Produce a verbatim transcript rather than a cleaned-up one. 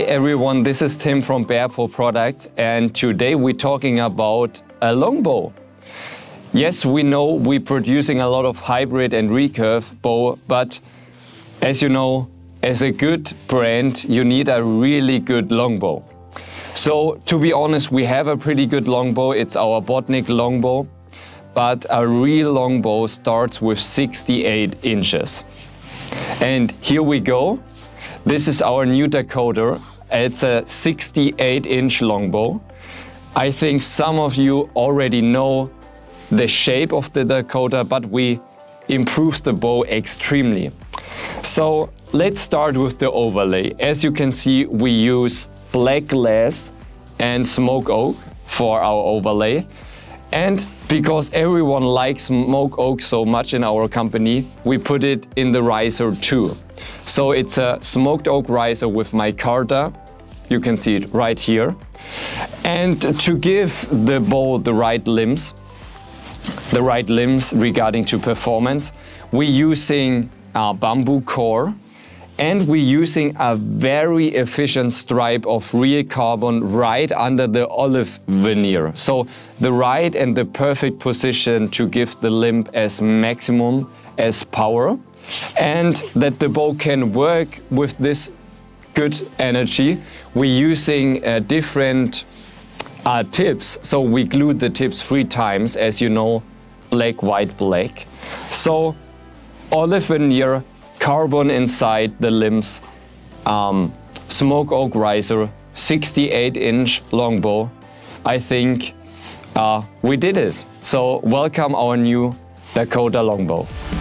Hi everyone, this is Tim from Bearpaw Products, and today we're talking about a longbow. Yes, we know we're producing a lot of hybrid and recurve bow, but as you know, as a good brand, you need a really good longbow. So to be honest, we have a pretty good longbow. It's our Bodnik longbow, but a real longbow starts with sixty-eight inches. And here we go. This is our new Dakota. It's a sixty-eight inch longbow. I think some of you already know the shape of the Dakota, but we improved the bow extremely. So let's start with the overlay. As you can see, we use black glass and smoke oak for our overlay. And because everyone likes smoke oak so much in our company, we put it in the riser too. So it's a smoked oak riser with Mycarta. You can see it right here. And to give the bow the right limbs, the right limbs regarding to performance, we're using a bamboo core, and we're using a very efficient stripe of real carbon right under the olive veneer. So the right and the perfect position to give the limb as maximum as power, and that the bow can work with this good energy. We're using uh, different uh, tips. So we glued the tips three times, as you know, black, white, black. So olive veneer, carbon inside the limbs, um, smoke oak riser, sixty-eight inch longbow. I think uh, we did it. So welcome our new Dakota longbow.